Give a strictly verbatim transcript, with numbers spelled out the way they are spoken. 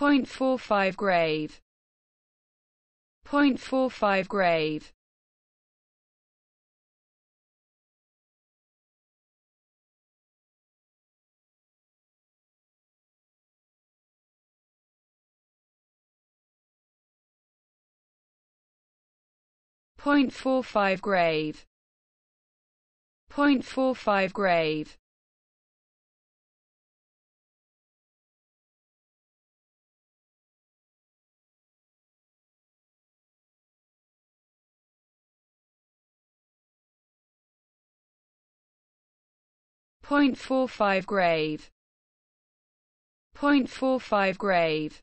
point four five grave, point four five grave. point four five grave, point four five grave. point four five grave, point four five grave.